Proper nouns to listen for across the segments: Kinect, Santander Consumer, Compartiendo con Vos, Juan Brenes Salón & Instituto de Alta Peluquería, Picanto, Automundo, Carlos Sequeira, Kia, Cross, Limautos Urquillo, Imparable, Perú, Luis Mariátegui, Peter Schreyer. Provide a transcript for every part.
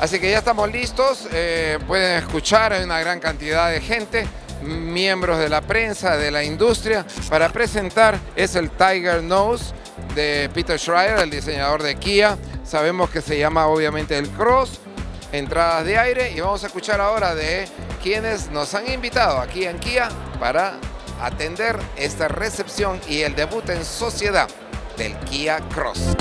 Así que ya estamos listos, pueden escuchar a una gran cantidad de gente, miembros de la prensa, de la industria, para presentar es el Tiger Nose de Peter Schreyer, el diseñador de Kia. Sabemos que se llama obviamente el Cross, entradas de aire, y vamos a escuchar ahora de quienes nos han invitado aquí en Kia para atender esta recepción y el debut en sociedad del Kia Cross.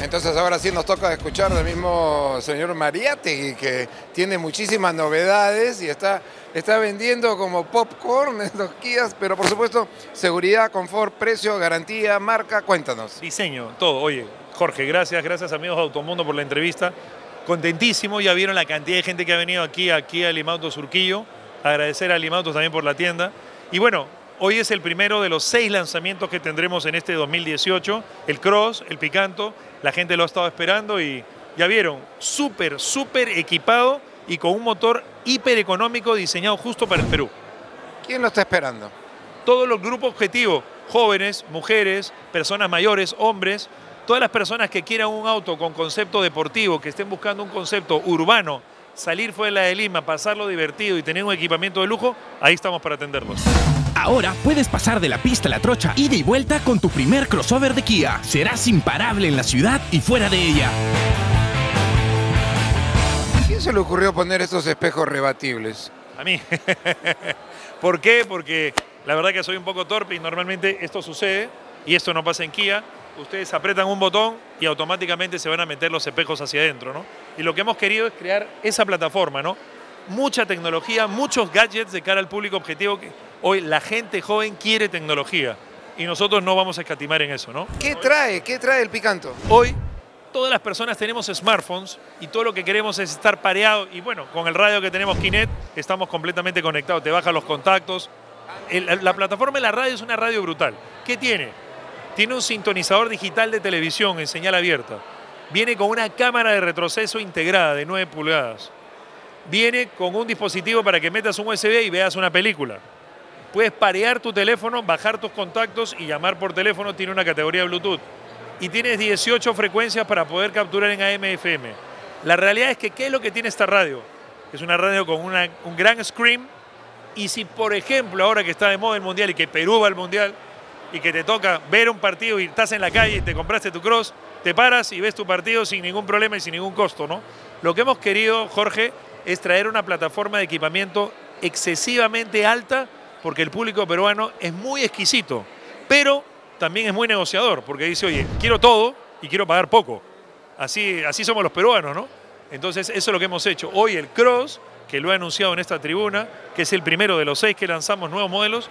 Entonces ahora sí nos toca escuchar del mismo señor Mariátegui, que tiene muchísimas novedades y está vendiendo como popcorn en los Kias, pero por supuesto seguridad, confort, precio, garantía, marca. Cuéntanos. Diseño, todo. Oye, Jorge, gracias amigos de Automundo por la entrevista. Contentísimo, ya vieron la cantidad de gente que ha venido aquí a Limautos Urquillo. Agradecer a Limautos también por la tienda. Y bueno, hoy es el primero de los 6 lanzamientos que tendremos en este 2018. El Cross, el Picanto, la gente lo ha estado esperando y ya vieron, súper equipado y con un motor hiper económico diseñado justo para el Perú. ¿Quién lo está esperando? Todos los grupos objetivos, jóvenes, mujeres, personas mayores, hombres, todas las personas que quieran un auto con concepto deportivo, que estén buscando un concepto urbano, salir fuera de Lima, pasarlo divertido y tener un equipamiento de lujo, ahí estamos para atenderlos. Ahora puedes pasar de la pista a la trocha, ida y vuelta con tu primer crossover de Kia. Serás imparable en la ciudad y fuera de ella. ¿A quién se le ocurrió poner estos espejos rebatibles? A mí. ¿Por qué? Porque la verdad que soy un poco torpe y normalmente esto sucede, y esto no pasa en Kia. Ustedes apretan un botón y automáticamente se van a meter los espejos hacia adentro, ¿no? Y lo que hemos querido es crear esa plataforma, ¿no? Mucha tecnología, muchos gadgets de cara al público objetivo que hoy la gente joven quiere tecnología y nosotros no vamos a escatimar en eso, ¿no? ¿Qué trae el Picanto? Hoy todas las personas tenemos smartphones y todo lo que queremos es estar pareado y bueno, con el radio que tenemos Kinect estamos completamente conectados, te bajan los contactos. La plataforma de la radio es una radio brutal. ¿Qué tiene? Tiene un sintonizador digital de televisión en señal abierta. Viene con una cámara de retroceso integrada de 9 pulgadas. Viene con un dispositivo para que metas un USB y veas una película. Puedes parear tu teléfono, bajar tus contactos y llamar por teléfono. Tiene una categoría Bluetooth. Y tienes 18 frecuencias para poder capturar en AM/FM. La realidad es que, ¿qué es lo que tiene esta radio? Es una radio con un gran screen. Y si, por ejemplo, ahora que está de moda el Mundial y que Perú va al Mundial y que te toca ver un partido y estás en la calle y te compraste tu Cross, te paras y ves tu partido sin ningún problema y sin ningún costo, ¿no? Lo que hemos querido, Jorge, es traer una plataforma de equipamiento excesivamente alta porque el público peruano es muy exquisito, pero también es muy negociador, porque dice, oye, quiero todo y quiero pagar poco. Así somos los peruanos, ¿no? Entonces, eso es lo que hemos hecho. Hoy el Cross, que lo he anunciado en esta tribuna, que es el primero de los 6 que lanzamos nuevos modelos,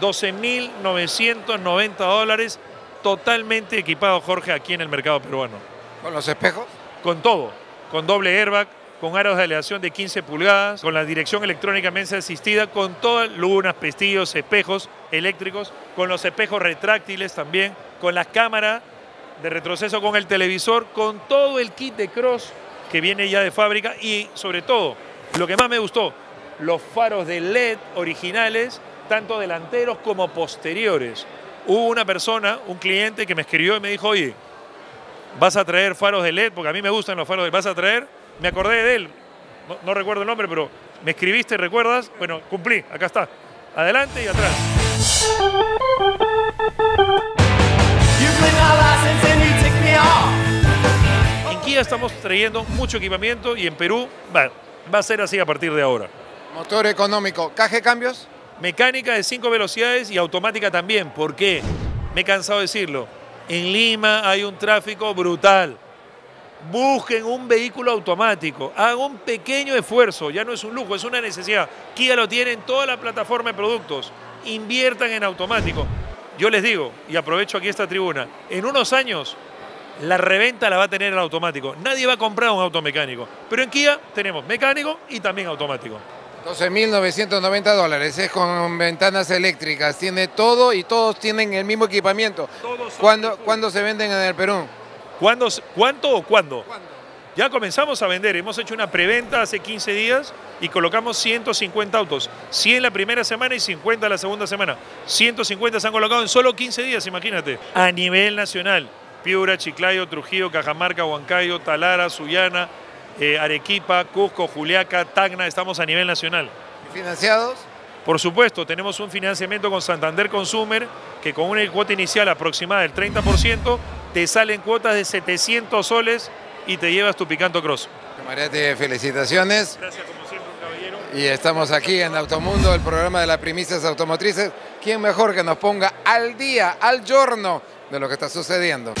$12,990 totalmente equipado, Jorge, aquí en el mercado peruano. ¿Con los espejos? Con todo, con doble airbag, con aros de aleación de 15 pulgadas, con la dirección electrónicamente asistida, con todas lunas, pestillos, espejos eléctricos, con los espejos retráctiles también, con la cámara de retroceso, con el televisor, con todo el kit de Cross que viene ya de fábrica y sobre todo, lo que más me gustó, los faros de LED originales, tanto delanteros como posteriores. Hubo una persona, un cliente que me escribió y me dijo, oye, ¿vas a traer faros de LED? Porque a mí me gustan los faros de LED, ¿vas a traer? Me acordé de él, no recuerdo el nombre, pero me escribiste, ¿recuerdas? Bueno, cumplí, acá está. Adelante y atrás. En Kia estamos trayendo mucho equipamiento y en Perú va a ser así a partir de ahora. Motor económico, caja de cambios. Mecánica de 5 velocidades y automática también. ¿Por qué? Me he cansado de decirlo. En Lima hay un tráfico brutal. Busquen un vehículo automático, hagan un pequeño esfuerzo, ya no es un lujo, es una necesidad. Kia lo tiene en toda la plataforma de productos, inviertan en automático. Yo les digo, y aprovecho aquí esta tribuna, en unos años la reventa la va a tener el automático. Nadie va a comprar un auto mecánico, pero en Kia tenemos mecánico y también automático. $12,990, es con ventanas eléctricas, tiene todo y todos tienen el mismo equipamiento. ¿Cuándo se venden en el Perú? ¿Cuánto o cuándo? Ya comenzamos a vender, hemos hecho una preventa hace 15 días y colocamos 150 autos. 100 la primera semana y 50 la segunda semana. 150 se han colocado en solo 15 días, imagínate. A nivel nacional. Piura, Chiclayo, Trujillo, Cajamarca, Huancayo, Talara, Sullana, Arequipa, Cusco, Juliaca, Tacna. Estamos a nivel nacional. ¿Y financiados? Por supuesto, tenemos un financiamiento con Santander Consumer que con una cuota inicial aproximada del 30% te salen cuotas de 700 soles y te llevas tu Picanto Cross. Mariátegui, felicitaciones. Gracias, como siempre, un caballero. Y estamos aquí en Automundo, el programa de las primicias automotrices. ¿Quién mejor que nos ponga al día, al giorno de lo que está sucediendo?